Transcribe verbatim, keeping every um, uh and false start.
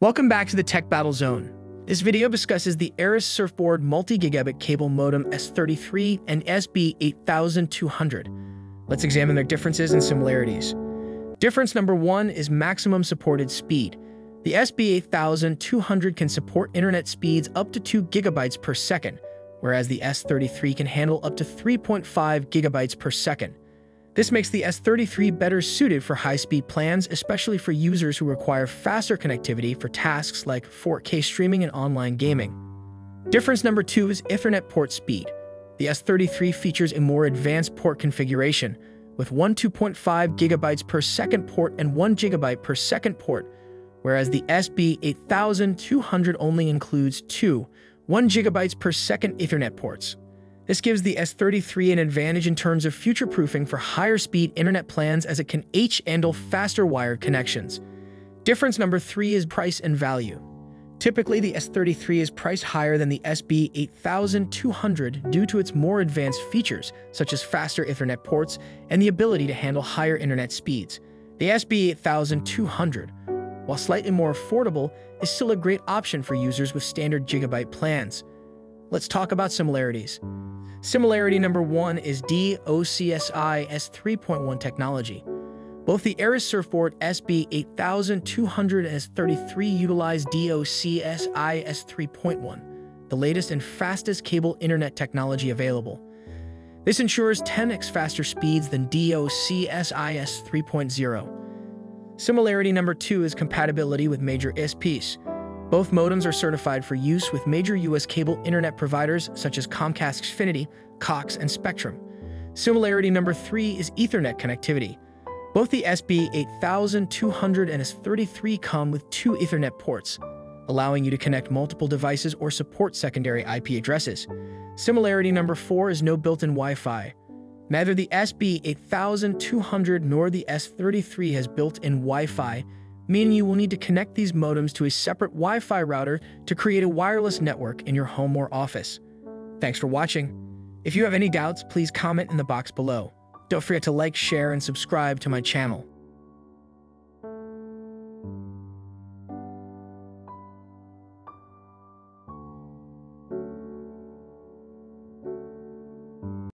Welcome back to the Tech Battle Zone. This video discusses the Arris Surfboard multi-gigabit cable modem S thirty-three and S B eighty-two hundred. Let's examine their differences and similarities. Difference number one is maximum supported speed. The S B eighty-two hundred can support internet speeds up to two gigabytes per second, whereas the S thirty-three can handle up to three point five gigabytes per second. This makes the S thirty-three better suited for high-speed plans, especially for users who require faster connectivity for tasks like four K streaming and online gaming. Difference number two is Ethernet port speed. The S thirty-three features a more advanced port configuration, with one two point five gigabytes per second port and one gigabyte per second port, whereas the S B eighty-two hundred only includes two one gigabyte per second Ethernet ports. This gives the S thirty-three an advantage in terms of future-proofing for higher-speed internet plans, as it can handle faster wired connections. Difference number three is price and value. Typically, the S thirty-three is priced higher than the S B eighty-two hundred due to its more advanced features, such as faster Ethernet ports and the ability to handle higher internet speeds. The S B eighty-two hundred, while slightly more affordable, is still a great option for users with standard gigabyte plans. Let's talk about similarities. Similarity number one is DOCSIS S three point one technology. Both the Arris Surfboard S B eighty-two hundred and S thirty-three utilize DOCSIS S three point one, the latest and fastest cable internet technology available. This ensures ten X faster speeds than DOCSIS three point zero. Similarity number two is compatibility with major I S Ps. Both modems are certified for use with major U S cable internet providers such as Comcast Xfinity, Cox, and Spectrum. Similarity number three is Ethernet connectivity. Both the S B eighty-two hundred and S thirty-three come with two Ethernet ports, allowing you to connect multiple devices or support secondary I P addresses. Similarity number four is no built-in Wi-Fi. Neither the S B eighty-two hundred nor the S thirty-three has built-in Wi-Fi, meaning you will need to connect these modems to a separate Wi-Fi router to create a wireless network in your home or office. Thanks for watching. If you have any doubts, please comment in the box below. Don't forget to like, share, and subscribe to my channel.